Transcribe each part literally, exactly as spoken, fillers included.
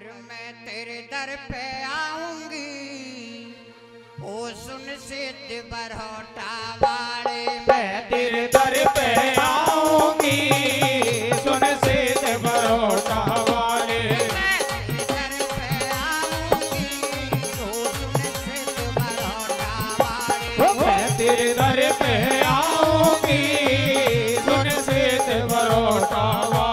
अगर मैं तेरे दर पे आऊंगी ओ सुन सिद्ध बरहटा वाले, मैं तेरे दर पे आऊंगी सुन सिद्ध बरहटा वाले, मैं तेरे दर पे आऊंगी ओ सुन सिद्ध बरहटा वाले, मैं तेरे दर पे आऊंगी सुन सिद्ध बरहटा वाले।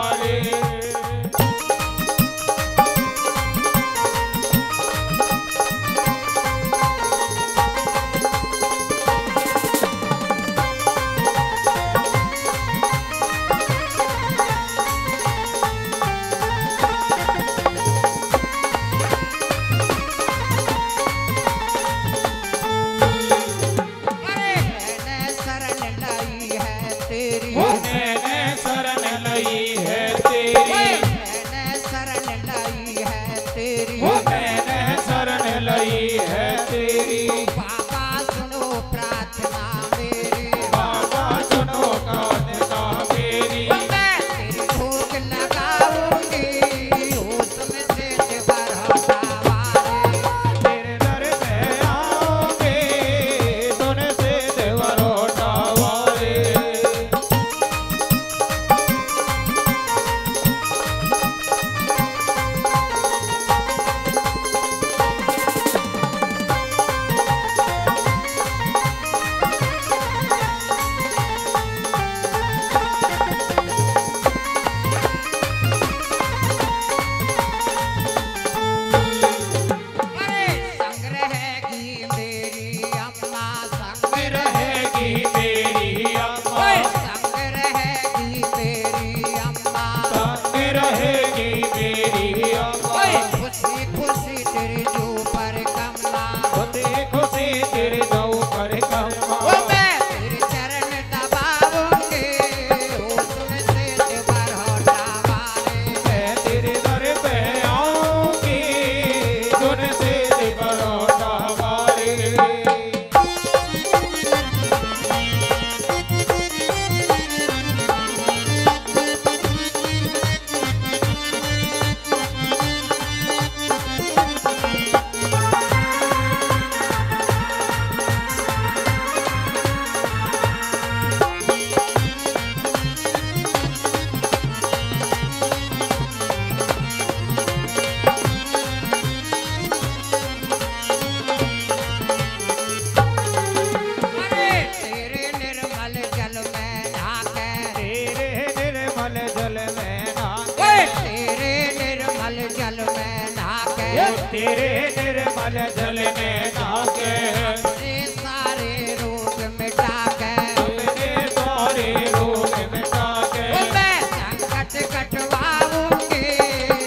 तेरे निर्मल जल में नाके अपने सारे रोग मिटा के, अपने सारे रोग मिटा के, मैं संकट कटवाऊंगी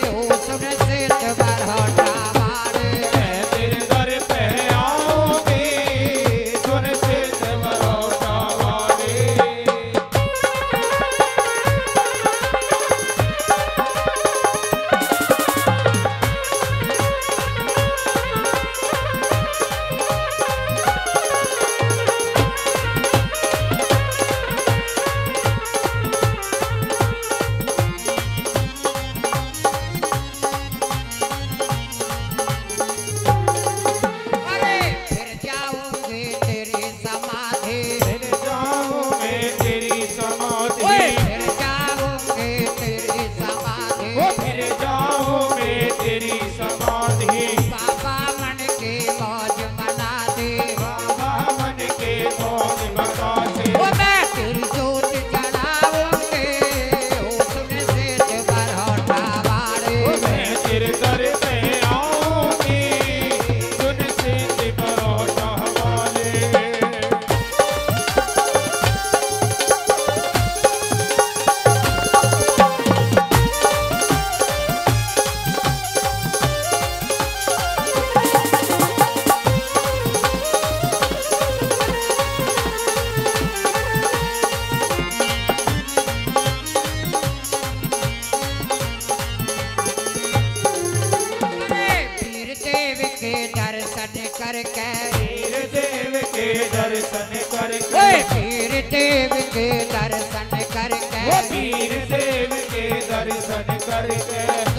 ओ सुन सिद्ध बरहटा वाले, मैं तेरे दर पे आऊंगी सुन सिद्ध बरहटा वाले। पीर देव के दर्शन करके, पीर देव के दर्शन करके।